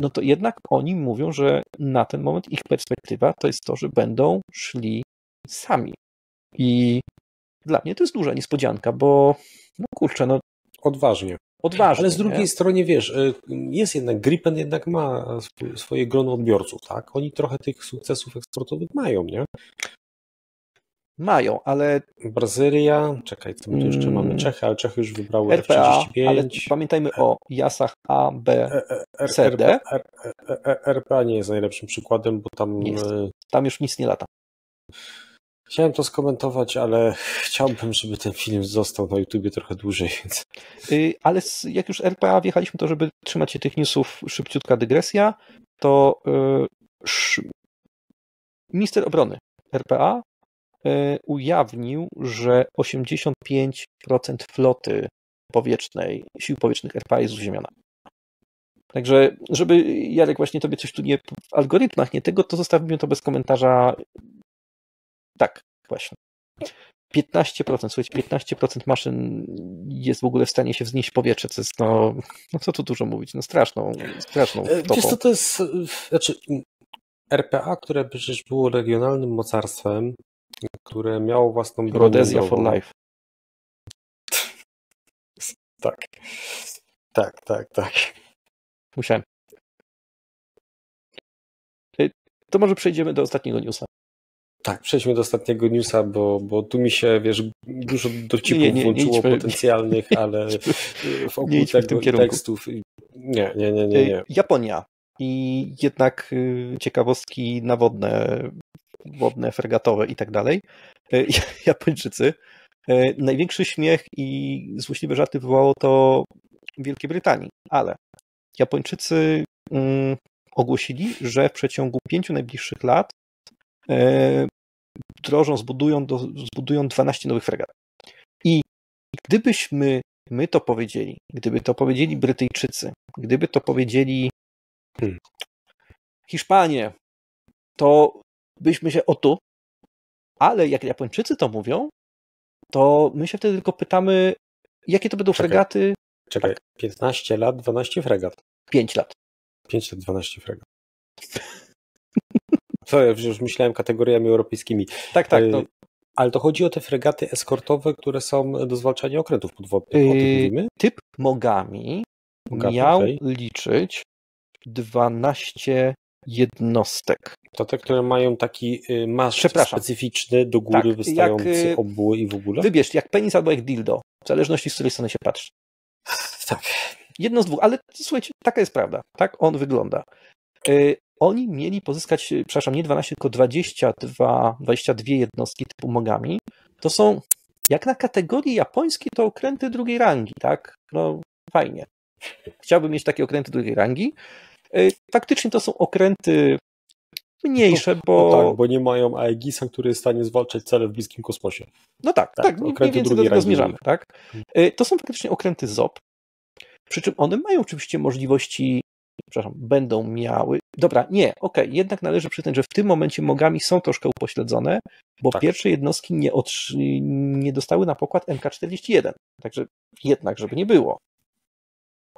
No to jednak oni mówią, że na ten moment ich perspektywa to jest to, że będą szli sami. I dla mnie to jest duża niespodzianka, bo no kurczę, no... Odważnie. Odważnie. Ale z drugiej nie? strony, wiesz, jest jednak, Gripen jednak ma swoje grono odbiorców, tak? Oni trochę tych sukcesów eksportowych mają, nie? Mają, ale... Brazylia, czekaj, co my tu jeszcze mamy? Czechy, ale Czechy już wybrały R P A, F trzydzieści pięć. Ale pamiętajmy o jasach A, B, C, D. R P A nie jest najlepszym przykładem, bo tam... Tam już nic nie lata. Chciałem to skomentować, ale chciałbym, żeby ten film został na YouTubie trochę dłużej. Więc... Ale jak już R P A wjechaliśmy, to żeby trzymać się tych newsów, szybciutka dygresja, to minister obrony R P A ujawnił, że osiemdziesiąt pięć procent floty powietrznej, sił powietrznych R P A jest uziemiona. Także, żeby Jarek właśnie tobie coś tu nie w algorytmach, nie tego, to zostawimy to bez komentarza. Tak, właśnie. piętnaście procent, słuchajcie, piętnaście procent maszyn jest w ogóle w stanie się wznieść powietrze, co jest, no, no co tu dużo mówić, no straszną, straszną wtopą. Wiesz co, to jest, znaczy R P A, które przecież było regionalnym mocarstwem, które miało własną broń. Rodezja for life. Tak. Tak, tak, tak. Musiałem. To może przejdziemy do ostatniego newsa. Tak, przejdźmy do ostatniego newsa, bo, bo tu mi się, wiesz, dużo dowcipów nie, nie, włączyło nie, nie potencjalnych, nie, ale wokół nie tego w tekstów... Nie, nie, nie, nie, nie. Japonia. I jednak ciekawostki nawodne, wodne, fregatowe i tak dalej. Japończycy. Największy śmiech i złośliwe żarty wywołało to w Wielkiej Brytanii, ale Japończycy ogłosili, że w przeciągu pięciu najbliższych lat drożą, zbudują, do, zbudują dwanaście nowych fregat. I gdybyśmy my to powiedzieli, gdyby to powiedzieli Brytyjczycy, gdyby to powiedzieli hmm. Hiszpanie, to byśmy się o tu, ale jak Japończycy to mówią, to my się wtedy tylko pytamy, jakie to będą czekaj, fregaty. Czekaj, tak. piętnaście lat, dwanaście fregat. pięć lat. pięć lat, dwanaście fregat. Co, ja już myślałem kategoriami europejskimi. Tak, tak. No. Ale to chodzi o te fregaty eskortowe, które są do zwalczania okrętów podwodnych. O tym mówimy? Typ Mogami, Mogami miał okay. liczyć dwanaście jednostek. To te, które mają taki maszt specyficzny, do góry tak, wystający jak, obuły i w ogóle? Wybierz, jak penis albo jak dildo, w zależności z której strony się patrzy. Tak. Jedno z dwóch, ale słuchajcie, taka jest prawda. Tak on wygląda. Y, oni mieli pozyskać, przepraszam, nie dwanaście, tylko dwadzieścia dwa, dwadzieścia dwie jednostki typu Mogami. To są, jak na kategorii japońskiej, to okręty drugiej rangi, tak? No, fajnie. Chciałbym mieć takie okręty drugiej rangi. Faktycznie to są okręty mniejsze, no, bo... No tak, bo nie mają Aegisa, który jest w stanie zwalczać cele w bliskim kosmosie. No tak, tak, tak mniej więcej do tego zmierzamy. Tak? To są faktycznie okręty Z O P, przy czym one mają oczywiście możliwości, przepraszam, będą miały... Dobra, nie, okej, okay, jednak należy przyznać, że w tym momencie Mogami są troszkę upośledzone, bo tak. Pierwsze jednostki nie, otrzy... nie dostały na pokład M K czterdzieści jeden, także jednak, żeby nie było.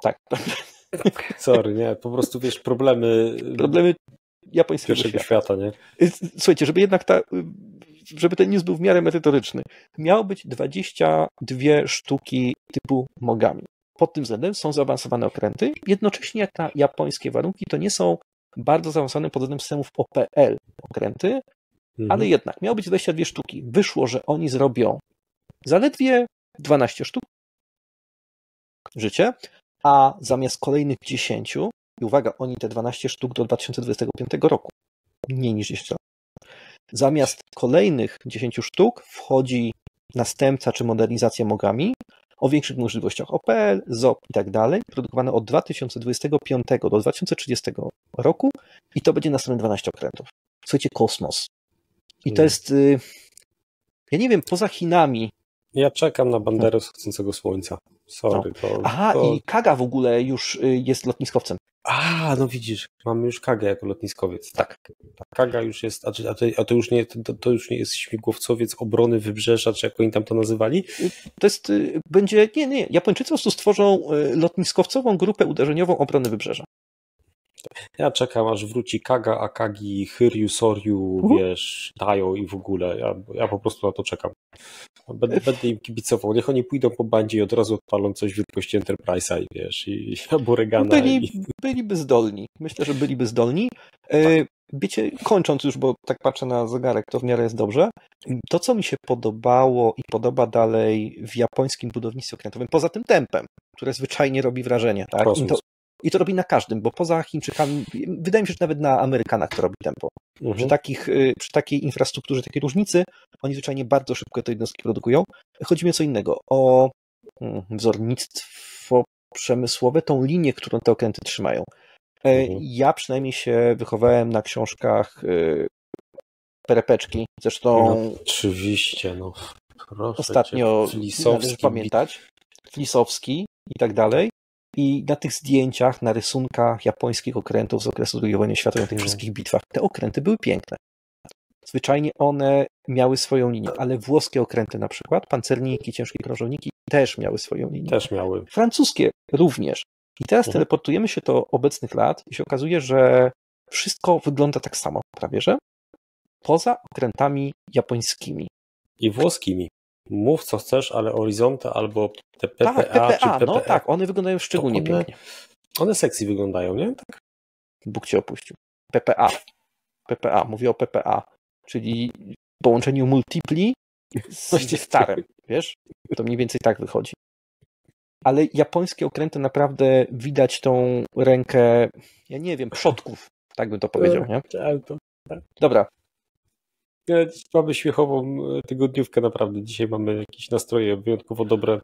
Tak. Sorry, nie, po prostu wiesz, problemy problemy japońskiego świata. świata, nie? Słuchajcie, żeby jednak ta, żeby ten news był w miarę merytoryczny, miało być dwadzieścia dwie sztuki typu Mogami. Pod tym względem są zaawansowane okręty, jednocześnie jak na japońskie warunki to nie są bardzo zaawansowany pod względem systemów O P L okręty, mhm. ale jednak miało być dwadzieścia dwie sztuki. Wyszło, że oni zrobią zaledwie dwanaście sztuk życie, a zamiast kolejnych dziesięć, i uwaga, oni te dwanaście sztuk do dwa tysiące dwudziestego piątego roku, mniej niż dziesięć lat. Zamiast kolejnych dziesięć sztuk wchodzi następca czy modernizacja Mogami o większych możliwościach O P L, Z O P i tak dalej, produkowane od dwa tysiące dwudziestego piątego do dwa tysiące trzydziestego roku i to będzie następne dwanaście okrętów. Słuchajcie, kosmos. I hmm. to jest, ja nie wiem, poza Chinami. Ja czekam na banderę z chodzącego słońca. Sorry. No. To, Aha, to... i Kaga w ogóle już jest lotniskowcem. A, no widzisz, mamy już Kagę jako lotniskowiec. Tak. Ta Kaga już jest, a, to, a to, już nie, to, to już nie jest śmigłowcowiec obrony wybrzeża, czy jak oni tam to nazywali? To jest, będzie, nie, nie, Japończycy po prostu stworzą lotniskowcową grupę uderzeniową obrony wybrzeża. Ja czekam, aż wróci Kaga, Akagi, Hiryu, Soryu, uh-huh. wiesz, Dajo i w ogóle. Ja, ja po prostu na to czekam. Będę, będę im kibicował. Niech oni pójdą po bandzie i od razu odpalą coś w wielkości Enterprise'a i wiesz, i Aboregana. Byli, i... Byliby zdolni. Myślę, że byliby zdolni. Tak. Wiecie, kończąc już, bo tak patrzę na zegarek, to w miarę jest dobrze. To, co mi się podobało i podoba dalej w japońskim budownictwie okrętowym, poza tym tempem, które zwyczajnie robi wrażenie, tak? I to robi na każdym, bo poza Chińczykami, wydaje mi się, że nawet na Amerykanach to robi tempo. Mhm. Przy, takich, przy takiej infrastrukturze, takiej różnicy, oni zwyczajnie bardzo szybko te jednostki produkują. Chodzi mi o co innego, o wzornictwo przemysłowe, tą linię, którą te okręty trzymają. Mhm. Ja przynajmniej się wychowałem na książkach Perepeczki, zresztą... No, oczywiście, no. Proszę ostatnio należy pamiętać, Flisowski i tak dalej. I na tych zdjęciach, na rysunkach japońskich okrętów z okresu drugiej wojny światowej, na tych wszystkich bitwach, te okręty były piękne. Zwyczajnie one miały swoją linię, ale włoskie okręty na przykład, pancerniki, ciężkie krążowniki też miały swoją linię. Też miały. Francuskie również. I teraz mhm. teleportujemy się do obecnych lat i się okazuje, że wszystko wygląda tak samo prawie, że poza okrętami japońskimi. I włoskimi. Mów co chcesz, ale Horizonta albo te P P A, tak, P P A czy P P A. No tak, one wyglądają szczególnie one, pięknie. One sexy wyglądają, nie? Tak. Bóg cię opuścił. P P A. P P A, mówię o P P A, czyli połączeniu multipli z starem, wiesz? To mniej więcej tak wychodzi. Ale japońskie okręty naprawdę widać tą rękę, ja nie wiem, przodków, tak bym to powiedział, nie? Dobra. Mamy śmiechową tygodniówkę, naprawdę. Dzisiaj mamy jakieś nastroje wyjątkowo dobre.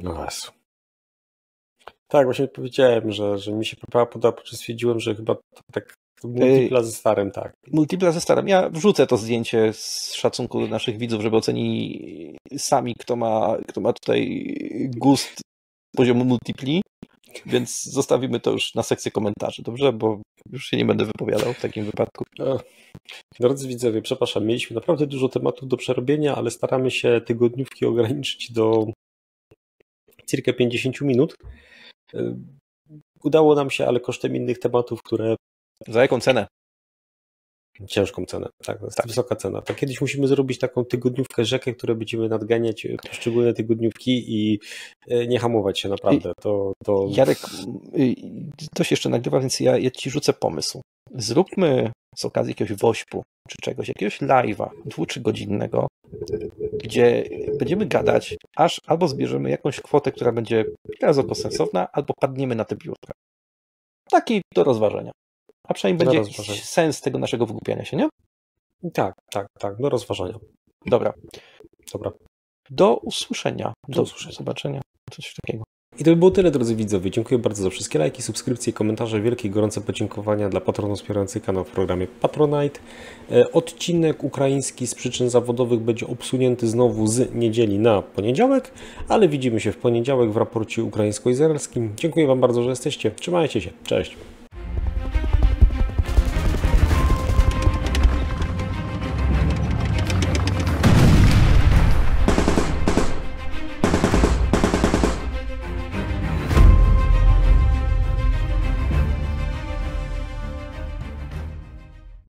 No was. Tak, właśnie powiedziałem, że, że mi się P P A podoba, po czym stwierdziłem, że chyba tak multipla ze starym, tak. Multipla ze starym. Ja wrzucę to zdjęcie z szacunku do naszych widzów, żeby ocenili sami, kto ma, kto ma tutaj gust poziomu multipli. Więc zostawimy to już na sekcję komentarzy, dobrze? Bo już się nie będę wypowiadał w takim wypadku. Drodzy widzowie, przepraszam, mieliśmy naprawdę dużo tematów do przerobienia, ale staramy się tygodniówki ograniczyć do cirka pięćdziesięciu minut. Udało nam się, ale kosztem innych tematów, które... Za jaką cenę? Ciężką cenę, tak, tak. Wysoka cena. Tak, kiedyś musimy zrobić taką tygodniówkę rzekę, które będziemy nadganiać poszczególne tygodniówki i nie hamować się naprawdę. To, to... Jarek, to się jeszcze nagrywa, więc ja, ja ci rzucę pomysł. Zróbmy z okazji jakiegoś wośpu czy czegoś, jakiegoś live'a dwu czy godzinnego, gdzie będziemy gadać, aż albo zbierzemy jakąś kwotę, która będzie teraz oko sensowna, albo padniemy na te biurka. Taki do rozważenia. A przynajmniej będzie jakiś sens tego naszego wygłupiania się, nie? Tak, tak, tak. Do rozważania. Dobra. Dobra. Do usłyszenia. Do, do usłyszenia. Zobaczenia. Coś takiego. I to by było tyle, drodzy widzowie. Dziękuję bardzo za wszystkie lajki, subskrypcje, komentarze. Wielkie gorące podziękowania dla patronów wspierających kanał w programie Patronite. Odcinek ukraiński z przyczyn zawodowych będzie obsunięty znowu z niedzieli na poniedziałek, ale widzimy się w poniedziałek w raporcie ukraińsko-izraelskim. Dziękuję Wam bardzo, że jesteście. Trzymajcie się. Cześć.